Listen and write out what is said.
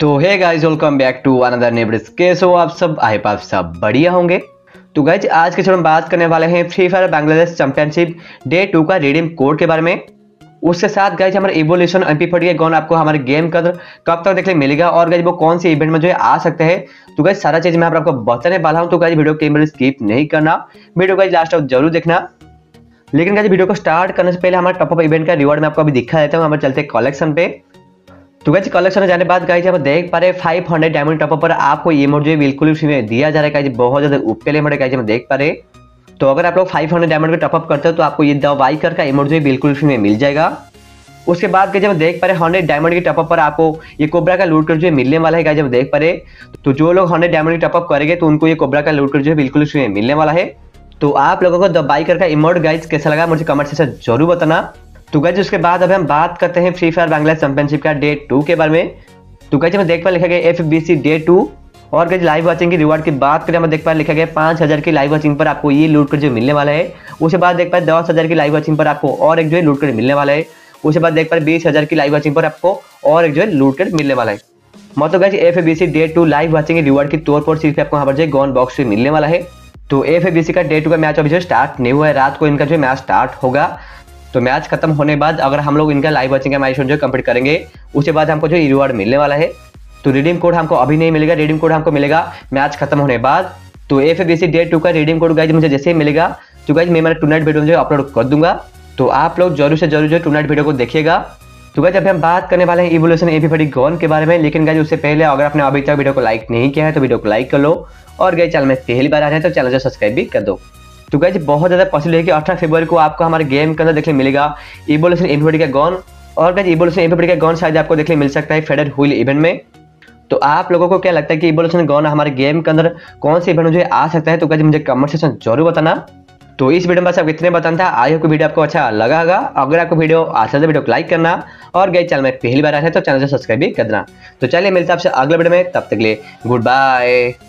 तो hey guys welcome back to another neighbours. कैसे हो आप सब? आई आप सब बढ़िया होंगे। तो गाइज आज के शो में बात करने वाले हैं free fire Bangladesh championship day 2 का रिडीम कोड के बारे में। उसके साथ गाइज हमारे इवोल्यूशन MP40 का गन आपको हमारे गेम का कब तक देखने मिलेगा और गाइज वो कौन से इवेंट में जो है आ सकते हैं, तो गाइज सारा चीज मैं आपको बताने वाला हूँ। तो गाइज वीडियो के स्किप नहीं करना, वीडियो गाइज लास्ट तक जरूर देखना। लेकिन गाइज वीडियो को स्टार्ट करने से पहले हमारे टॉप अप इवेंट का रिवॉर्ड मैं आपको अभी दिखा देता हूँ। हमारे चलते कलेक्शन पे। तो गाइज कलेक्शन में जाने बाद गाइज आप देख पा रहे 500 डायमंड टॉप अप पर आपको इमोट जो है बिल्कुल फ्री में दिया जा रहा है। गाइज बहुत ज्यादा उपकेले इमोट गाइज हम देख पा रहे। तो अगर आप लोग 500 डायमंड का टॉपअप करते हो तो आपको ये द वाइकर का इमोट जो है बिल्कुल फ्री में मिल जाएगा। उसके बाद गाइज हम देख पा रहे 100 डायमंड के टॉपअप पर आपको ये कोबरा का लूट कर जो है मिलने वाला है। गाइज हम देख पा रहे तो जो लोग 100 डायमंड का टॉपअप करेंगे तो उनको ये कोबरा का लूट कर जो है बिल्कुल फ्री में मिलने वाला है। तो आप लोगों को द वाइकर का इमोट गाइज कैसा लगा मुझे कमेंट से जरूर बताना। तो गाइज उसके बाद अब हम बात करते हैं फ्री फायर बांग्लादेश चैंपियनशिप का डे 2 के बारे में। तो गाइज हम देख पा लिखा गया FBC डे 2 और गाइज लाइव वाचिंग की रिवार्ड की बात करें हम देख पा लिखा गया 5000 की लाइव वाचिंग पर आपको ये लूट कर जो मिलने वाला है। उसके बाद देख पाए 10000 की लाइव वाचिंग पर आपको और एक जो है लूट कर मिलने वाला है। उसके बाद देख पाए 20000 की लाइव वाचिंग पर आपको और एक जो है लूट कर मिलने वाला है। मतलब guys FBC day 2 live watching की रिवार्ड की तौर पर सिर्फ आपको यहाँ पर जो है गन बॉक्स से मिलने वाला है। तो FBC का डे 2 का मैच अभी जो स्टार्ट नहीं हुआ है, रात को इनका जो मैच स्टार्ट होगा। तो मैच खत्म होने बाद अगर हम लोग इनका लाइव वाचिंग का माइलस्टोन जो कंप्लीट करेंगे उसके बाद हमको जो रिवॉर्ड मिलने वाला है। तो रिडीम कोड हमको अभी नहीं मिलेगा, रिडीम कोड हमको मिलेगा मैच खत्म होने बाद। तो FBC डे 2 का रिडीम कोड गाइज मुझे जैसे ही मिलेगा तो गाइज मैं मेरा टूनाइट वीडियो जो अपलोड कर दूंगा। तो आप लोग जरूर से जरूर जो टूनाइट वीडियो को देखिएगा। तो गाइज अभी हम बात करने वाले हैं इवोल्यूशन MP40 गन के बारे में। लेकिन गाइज उससे पहले अगर आपने अभी तक वीडियो को लाइक नहीं किया है तो वीडियो को लाइक कर लो और गाइज चैनल में पहली बार आ रहे हैं तो चैनल को सब्सक्राइब भी कर दो। तो गाइज बहुत ज़्यादा पॉसिबल है कि 18 फरवरी को आपको हमारे गेम के अंदर देखने मिलेगा इवोल्यूशन MP40 का गन। और गाइज इवोल्यूशन MP40 का गन शायद आपको देखने मिल सकता है फेडर व्हील इवेंट में। तो आप लोगों को क्या लगता है कि इवोल्यूशन गन हमारे गेम के अंदर कौन से इवेंट जो है आ सकता है, तो गाइज मुझे कमेंट सेक्शन जरूर बताना। तो इस वीडियो में बस आपको इतने बताना था। आई होप वीडियो आपको अच्छा लगा होगा। अगर आपको वीडियो अच्छा लगा वीडियो को लाइक करना और गाइज चैनल में पहली बार आए हैं तो चैनल को सब्सक्राइब भी करना। तो चलिए मिलते हैं आपसे अगले वीडियो में, तब तक के लिए गुड बाय।